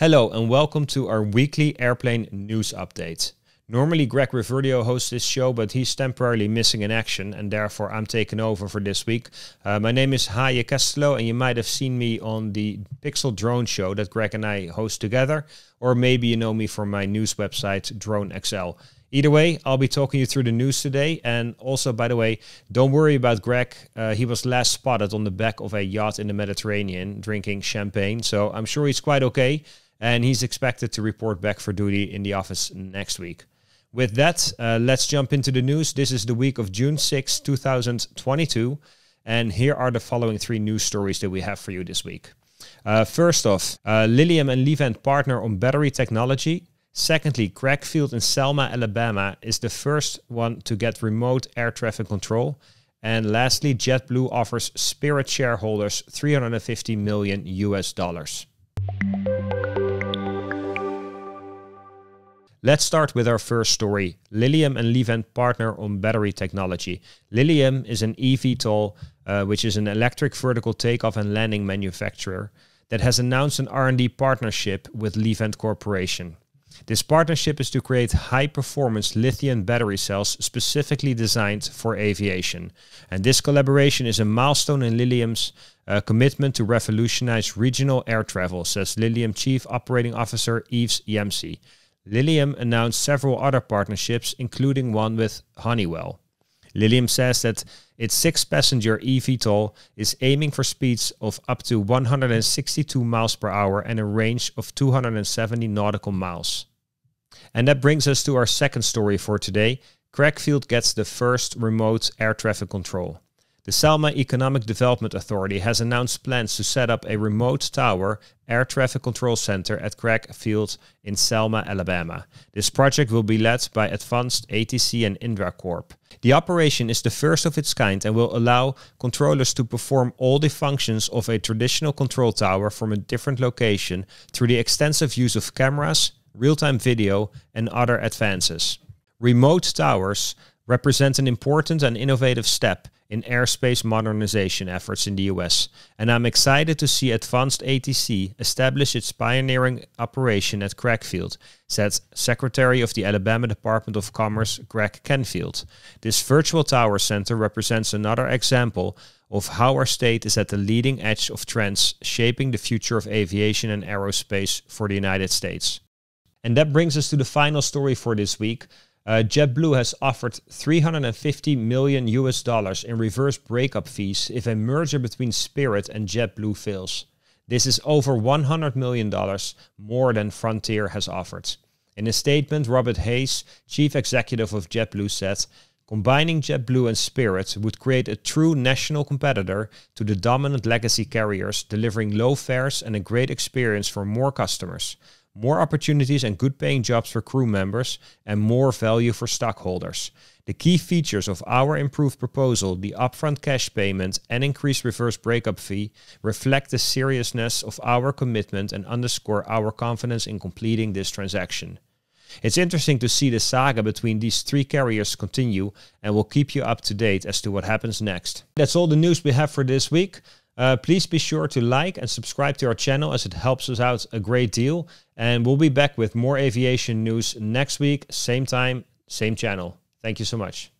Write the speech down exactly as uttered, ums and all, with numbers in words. Hello and welcome to our weekly airplane news update. Normally Greg Reverdio hosts this show, but he's temporarily missing in action and therefore I'm taking over for this week. Uh, my name is Haya Castelo and you might have seen me on the Pixel Drone show that Greg and I host together, or maybe you know me from my news website DroneXL. Either way, I'll be talking you through the news today. And also, by the way, don't worry about Greg. Uh, he was last spotted on the back of a yacht in the Mediterranean drinking champagne, so I'm sure he's quite okay. And he's expected to report back for duty in the office next week. With that, uh, let's jump into the news. This is the week of June sixth, two thousand twenty-two. And here are the following three news stories that we have for you this week. Uh, first off, uh, Lilium and Livent partner on battery technology. Secondly, Craig Field in Selma, Alabama is the first one to get remote air traffic control. And lastly, JetBlue offers Spirit shareholders three hundred fifty million US dollars. Let's start with our first story. Lilium and Livent partner on battery technology. Lilium is an eVTOL, uh, which is an electric vertical takeoff and landing manufacturer that has announced an R and D partnership with Livent Corporation. This partnership is to create high-performance lithium battery cells specifically designed for aviation. And this collaboration is a milestone in Lilium's uh, commitment to revolutionize regional air travel, says Lilium Chief Operating Officer Yves Yemsi. Lilium announced several other partnerships, including one with Honeywell. Lilium says that its six-passenger eVTOL is aiming for speeds of up to one hundred sixty-two miles per hour and a range of two hundred seventy nautical miles. And that brings us to our second story for today. Craig Field gets the first remote air traffic control. The Selma Economic Development Authority has announced plans to set up a remote tower air traffic control center at Craig Field in Selma, Alabama. This project will be led by Advanced A T C and Indra Corp. The operation is the first of its kind and will allow controllers to perform all the functions of a traditional control tower from a different location through the extensive use of cameras, real-time video, and other advances. Remote towers represent an important and innovative step in airspace modernization efforts in the U S, and I'm excited to see Advanced A T C establish its pioneering operation at Craig Field, said Secretary of the Alabama Department of Commerce Greg Canfield. This virtual tower center represents another example of how our state is at the leading edge of trends shaping the future of aviation and aerospace for the United States. And that brings us to the final story for this week. Uh, JetBlue has offered three hundred fifty million US dollars in reverse breakup fees if a merger between Spirit and JetBlue fails. This is over one hundred million dollars more than Frontier has offered. In a statement, Robert Hayes, chief executive of JetBlue, said, "Combining JetBlue and Spirit would create a true national competitor to the dominant legacy carriers, delivering low fares and a great experience for more customers, more opportunities and good-paying jobs for crew members, and more value for stockholders. The key features of our improved proposal, the upfront cash payment and increased reverse breakup fee, reflect the seriousness of our commitment and underscore our confidence in completing this transaction." It's interesting to see the saga between these three carriers continue, and we'll keep you up to date as to what happens next. That's all the news we have for this week. Uh, please be sure to like and subscribe to our channel, as it helps us out a great deal. And we'll be back with more aviation news next week, same time, same channel. Thank you so much.